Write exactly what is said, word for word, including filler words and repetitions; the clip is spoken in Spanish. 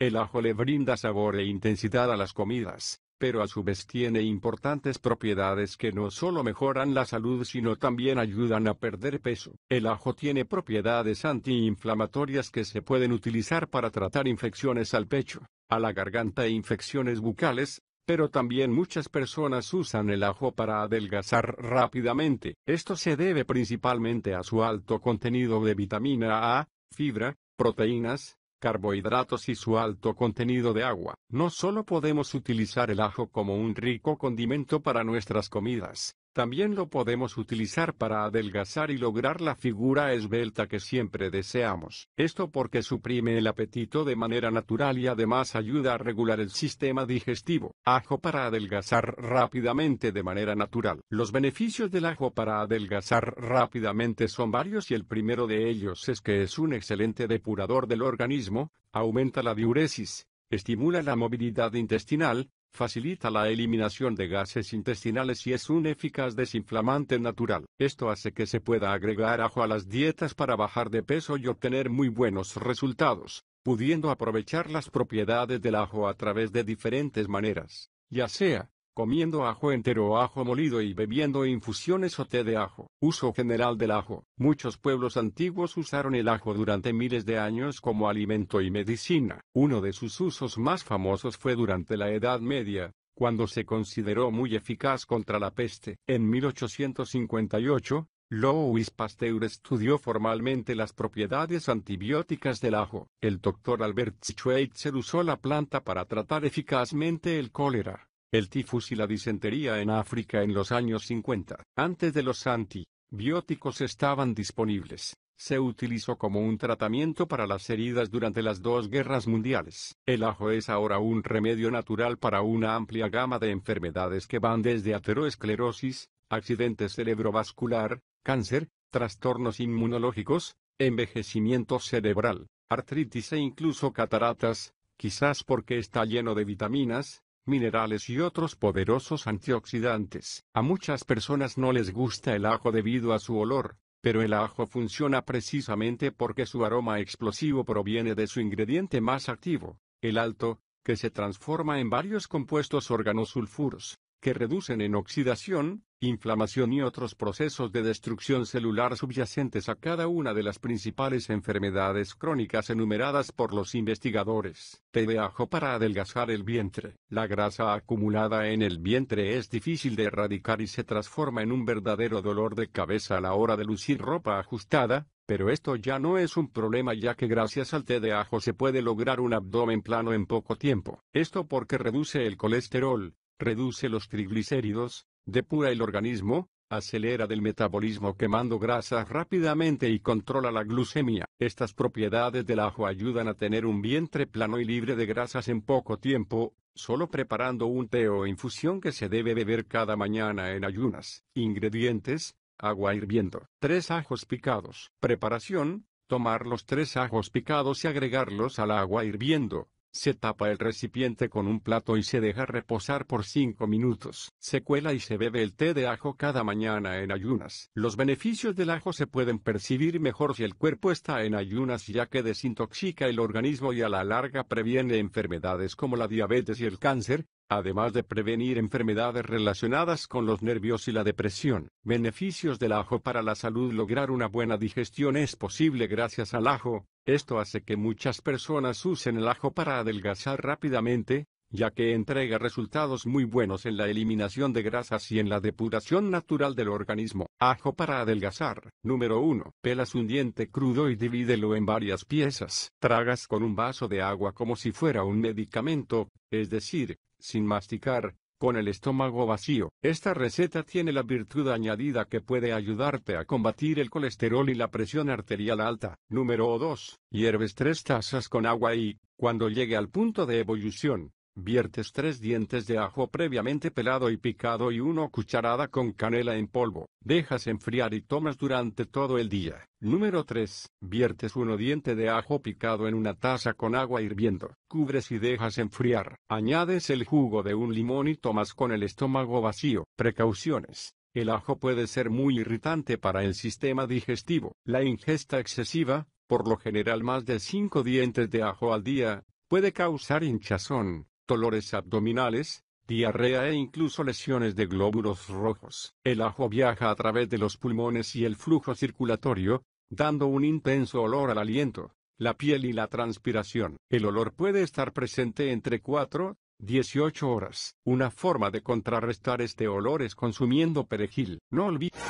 El ajo le brinda sabor e intensidad a las comidas, pero a su vez tiene importantes propiedades que no solo mejoran la salud sino también ayudan a perder peso. El ajo tiene propiedades antiinflamatorias que se pueden utilizar para tratar infecciones al pecho, a la garganta e infecciones bucales, pero también muchas personas usan el ajo para adelgazar rápidamente. Esto se debe principalmente a su alto contenido de vitamina A, fibra, proteínas, carbohidratos y su alto contenido de agua. No solo podemos utilizar el ajo como un rico condimento para nuestras comidas, también lo podemos utilizar para adelgazar y lograr la figura esbelta que siempre deseamos. Esto porque suprime el apetito de manera natural y además ayuda a regular el sistema digestivo. Ajo para adelgazar rápidamente de manera natural. Los beneficios del ajo para adelgazar rápidamente son varios y el primero de ellos es que es un excelente depurador del organismo, aumenta la diuresis, estimula la movilidad intestinal, facilita la eliminación de gases intestinales y es un eficaz desinflamante natural. Esto hace que se pueda agregar ajo a las dietas para bajar de peso y obtener muy buenos resultados, pudiendo aprovechar las propiedades del ajo a través de diferentes maneras, ya sea comiendo ajo entero o ajo molido y bebiendo infusiones o té de ajo. Uso general del ajo. Muchos pueblos antiguos usaron el ajo durante miles de años como alimento y medicina. Uno de sus usos más famosos fue durante la Edad Media, cuando se consideró muy eficaz contra la peste. En mil ochocientos cincuenta y ocho, Louis Pasteur estudió formalmente las propiedades antibióticas del ajo. El doctor Albert Schweitzer usó la planta para tratar eficazmente el cólera, el tifus y la disentería en África en los años cincuenta. Antes de los antibióticos estaban disponibles, se utilizó como un tratamiento para las heridas durante las dos guerras mundiales. El ajo es ahora un remedio natural para una amplia gama de enfermedades que van desde aterosclerosis, accidente cerebrovascular, cáncer, trastornos inmunológicos, envejecimiento cerebral, artritis e incluso cataratas, quizás porque está lleno de vitaminas, minerales y otros poderosos antioxidantes. A muchas personas no les gusta el ajo debido a su olor, pero el ajo funciona precisamente porque su aroma explosivo proviene de su ingrediente más activo, el alto, que se transforma en varios compuestos organosulfuros, que reducen en oxidación, inflamación y otros procesos de destrucción celular subyacentes a cada una de las principales enfermedades crónicas enumeradas por los investigadores. Té de ajo para adelgazar el vientre. La grasa acumulada en el vientre es difícil de erradicar y se transforma en un verdadero dolor de cabeza a la hora de lucir ropa ajustada, pero esto ya no es un problema ya que gracias al té de ajo se puede lograr un abdomen plano en poco tiempo. Esto porque reduce el colesterol, reduce los triglicéridos, depura el organismo, acelera del metabolismo quemando grasas rápidamente y controla la glucemia. Estas propiedades del ajo ayudan a tener un vientre plano y libre de grasas en poco tiempo, solo preparando un té o infusión que se debe beber cada mañana en ayunas. Ingredientes: agua hirviendo, tres ajos picados. Preparación: tomar los tres ajos picados y agregarlos al agua hirviendo. Se tapa el recipiente con un plato y se deja reposar por cinco minutos. Se cuela y se bebe el té de ajo cada mañana en ayunas. Los beneficios del ajo se pueden percibir mejor si el cuerpo está en ayunas, ya que desintoxica el organismo y a la larga previene enfermedades como la diabetes y el cáncer, además de prevenir enfermedades relacionadas con los nervios y la depresión. Beneficios del ajo para la salud. Lograr una buena digestión es posible gracias al ajo. Esto hace que muchas personas usen el ajo para adelgazar rápidamente, ya que entrega resultados muy buenos en la eliminación de grasas y en la depuración natural del organismo. Ajo para adelgazar. Número uno. Pelas un diente crudo y divídelo en varias piezas. Tragas con un vaso de agua como si fuera un medicamento, es decir, sin masticar, con el estómago vacío. Esta receta tiene la virtud añadida que puede ayudarte a combatir el colesterol y la presión arterial alta. Número dos. Hierves tres tazas con agua y, cuando llegue al punto de ebullición, viertes tres dientes de ajo previamente pelado y picado y una cucharada con canela en polvo. Dejas enfriar y tomas durante todo el día. Número tres. Viertes un diente de ajo picado en una taza con agua hirviendo. Cubres y dejas enfriar. Añades el jugo de un limón y tomas con el estómago vacío. Precauciones. El ajo puede ser muy irritante para el sistema digestivo. La ingesta excesiva, por lo general más de cinco dientes de ajo al día, Puede causar hinchazón, dolores abdominales, diarrea e incluso lesiones de glóbulos rojos. El ajo viaja a través de los pulmones y el flujo circulatorio, dando un intenso olor al aliento, la piel y la transpiración. El olor puede estar presente entre cuatro y dieciocho horas. Una forma de contrarrestar este olor es consumiendo perejil. No olvides.